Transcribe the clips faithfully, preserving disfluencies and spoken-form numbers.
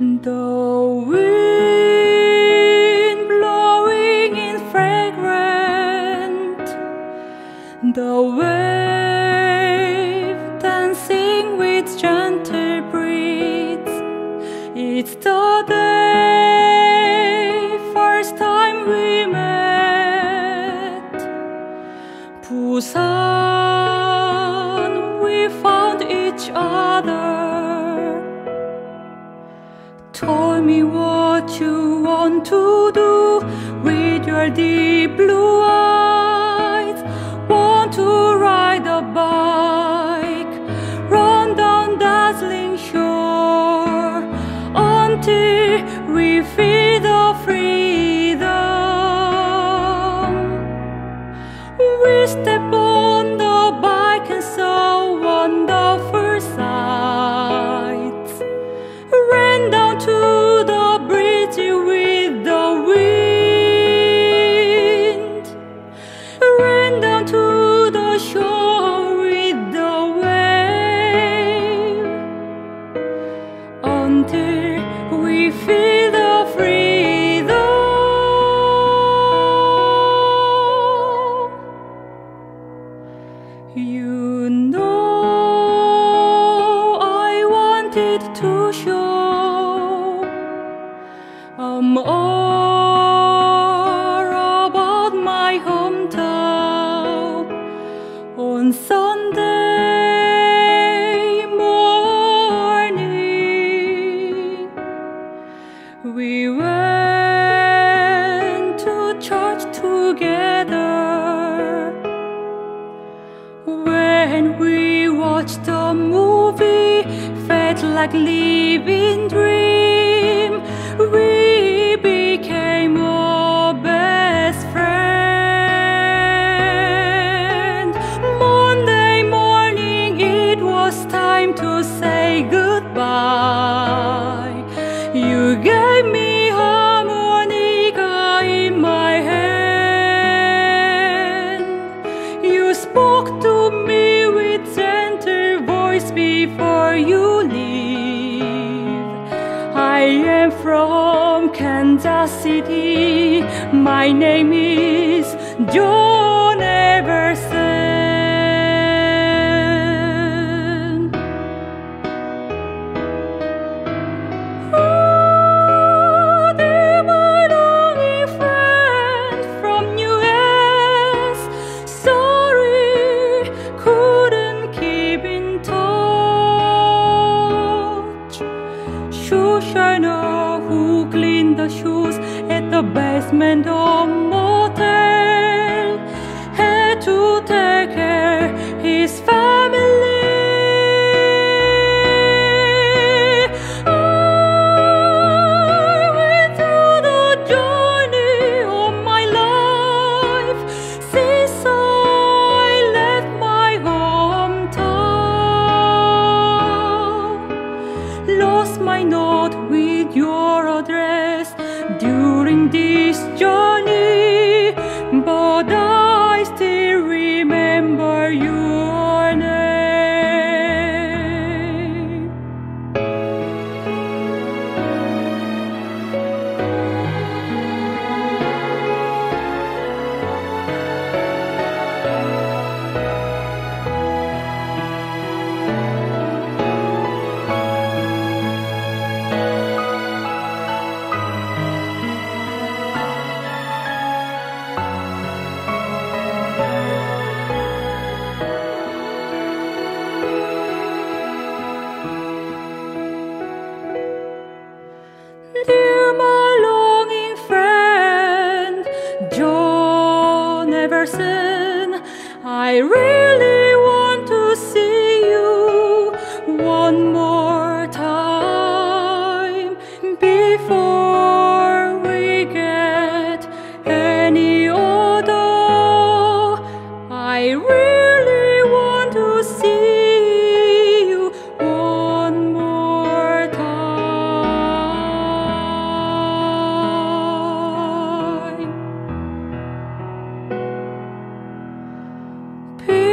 The wind blowing in fragrant, the wave dancing with gentle breeze. It's the day, first time we met. Busan, we found each other. Tell me what you want to do with your deep blue eyes. Want to ride a bike, run down dazzling shore until we feel the freedom. We step on the bike and so wonderful sights. Ran down to the bridge with the wind, ran down to the shore with the wave, until we feel the freedom. You know I wanted to show all about my hometown. On Sunday morning, we went to church together. When we watched the movie, felt like living dream. We You gave me harmonica in my hand. You spoke to me with gentle voice before you leave. I am from Kansas City. My name is John Everson. Shiner who cleaned the shoes at the basement of motel had to take care of his family. I went through the journey of my life since I left my hometown. Lost my note with your address during this journey, but I still remember your name. Dear my longing friend, John Everson, I really want to see you one more time before we get any older. I really want to see you. Peace.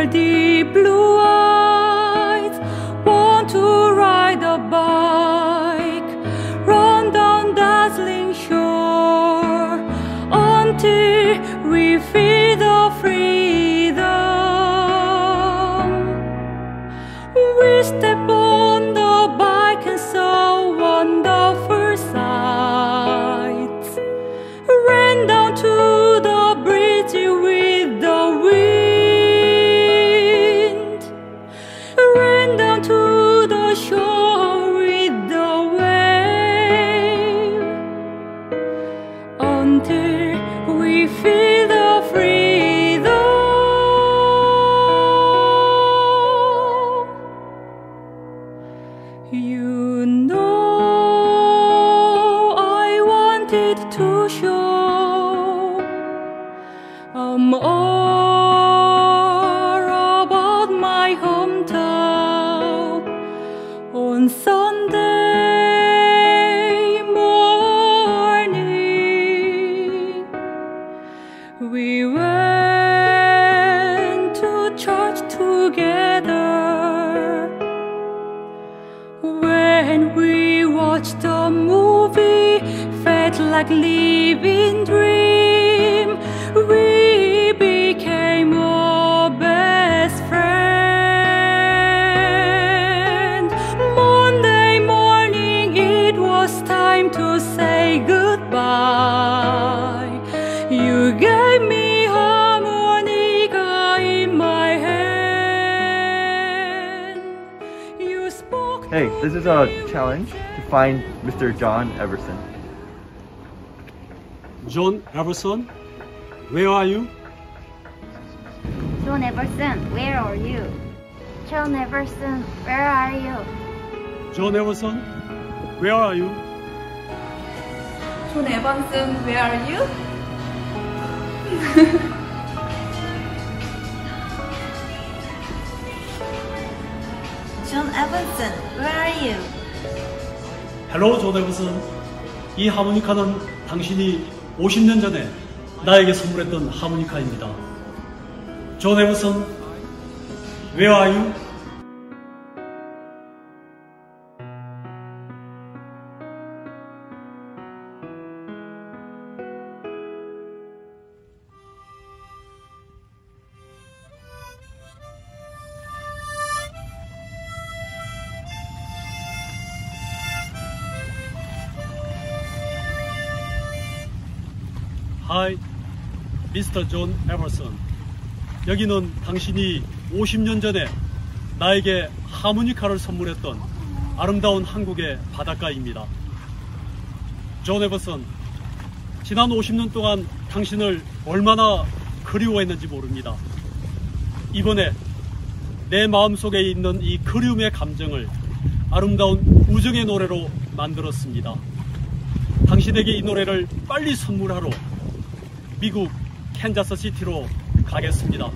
her deep blue eyes. Want to ride a bike, run down dazzling shore, until we feel the freedom. We step on the bike and saw wonderful sights. Ran down to we feel the freedom. You know, I wanted to show I'm all about my hometown on Sunday. We went to church together. When we watched a movie, felt like living dream. We became our best friend. Monday morning, it was time to say goodbye. You gave me harmonica in my hand. You spoke. Hey, this is a challenge to find Mister John Everson. John Everson, where are you? John Everson, where are you? John Everson, where are you? John Everson, where are you? John Everson, where are you? John Everson, where are you? Hello, John Everson. 이 하모니카는 당신이 오십 년 전에 나에게 선물했던 하모니카입니다. John Everson, where are you? Hi, Mister John Everson. 여기는 당신이 오십 년 전에 나에게 하모니카를 선물했던 아름다운 한국의 바닷가입니다. John Everson, 지난 오십 년 동안 당신을 얼마나 그리워했는지 모릅니다. 이번에 내 마음속에 있는 이 그리움의 감정을 아름다운 우정의 노래로 만들었습니다. 당신에게 이 노래를 빨리 선물하러 미국 캔자스 시티로 가겠습니다.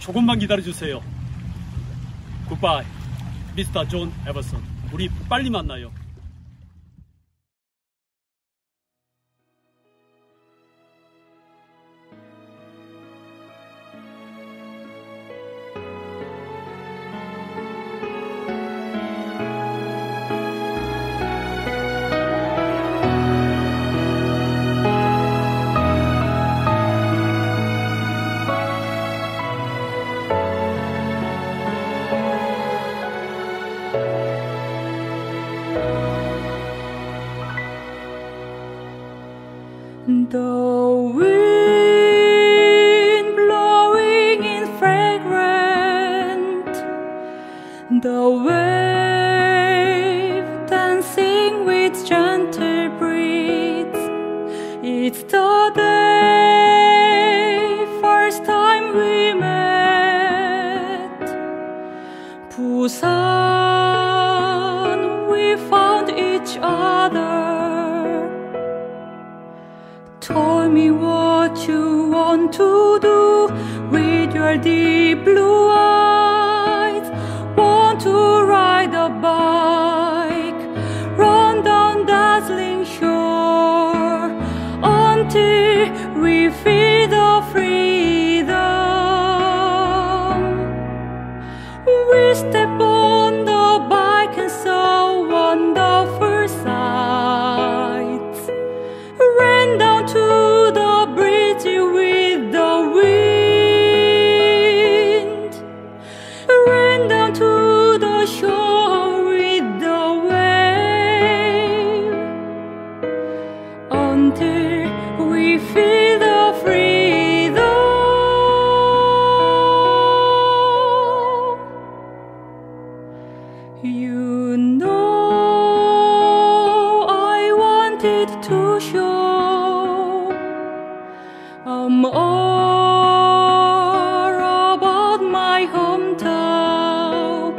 조금만 기다려주세요. 굿바이, 미스터 존 에버슨. 우리 빨리 만나요. The wind blowing in fragrant, the wave dancing with gentle breeze. It's the day, first time we met. Busan, we found each other. Tell me what you want to do with your deep blue eyes. Want to ride a bike, run down dazzling shore, until we feel the freedom. step on the bike and so on the first sight. Ran down to the bridge with the wind. Ran down to the shore with the wave. Until we feel the free. You know I wanted to show I'm all about my hometown.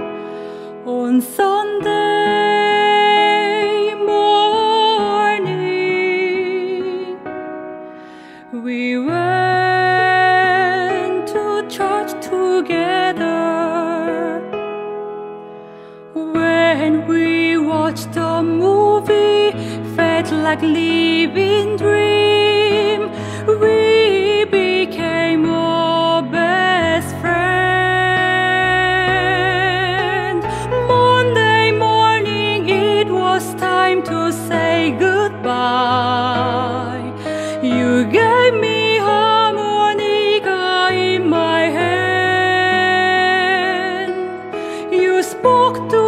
On Sunday morning we went to church together. When we watched the movie, felt like living dream. We became our best friend. Monday morning, it was time to say goodbye. You gave me harmonica in my hand. You spoke to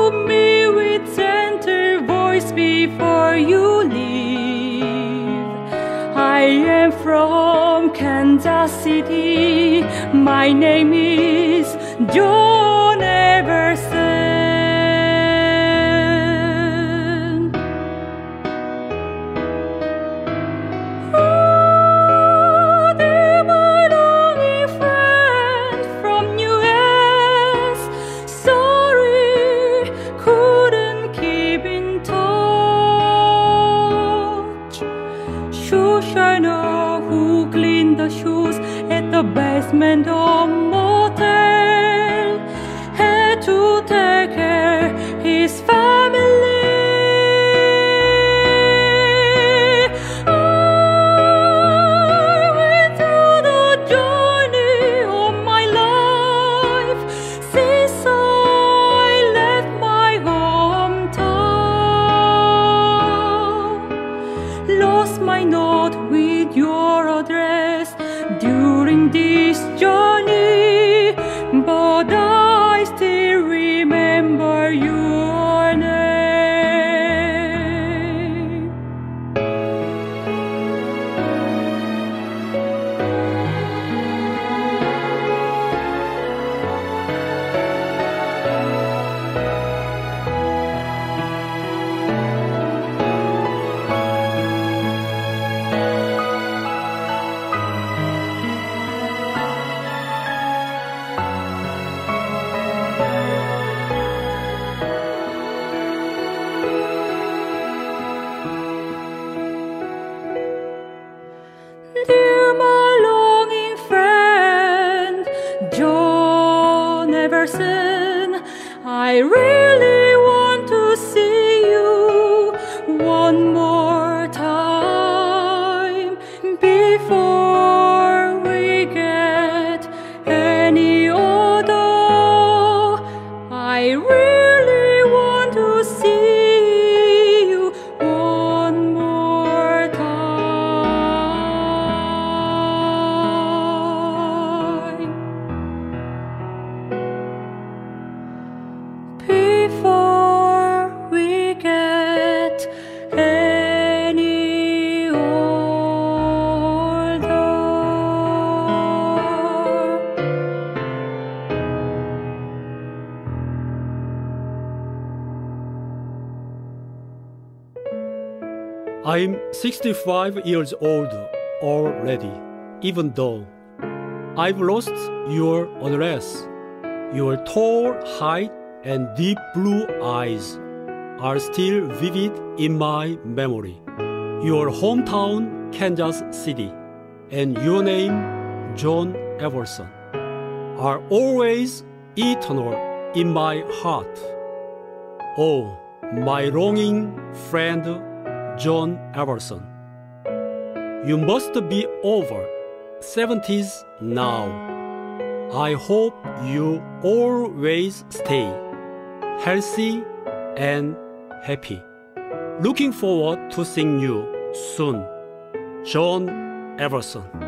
before you leave. I am from Kansas City. My name is John Everson. Oh, dear, my lonely friend from U S. Sorry, couldn't keep in touch. Shoeshiner who cleaned the shoes at the basement of motel had to take care of his family. I went through the journey of my life since I left my hometown. Lost my note with your address during this journey, but I still remember your name. Dear my longing friend, John Everson, I really want to see you one more time before we get any older. I really want to see you. I'm sixty-five years old already, even though I've lost your address. Your tall height and deep blue eyes are still vivid in my memory. Your hometown, Kansas City, and your name, John Everson, are always eternal in my heart. Oh, my longing friend, John Everson, you must be over seventies now. I hope you always stay healthy and happy. Looking forward to seeing you soon. John Everson.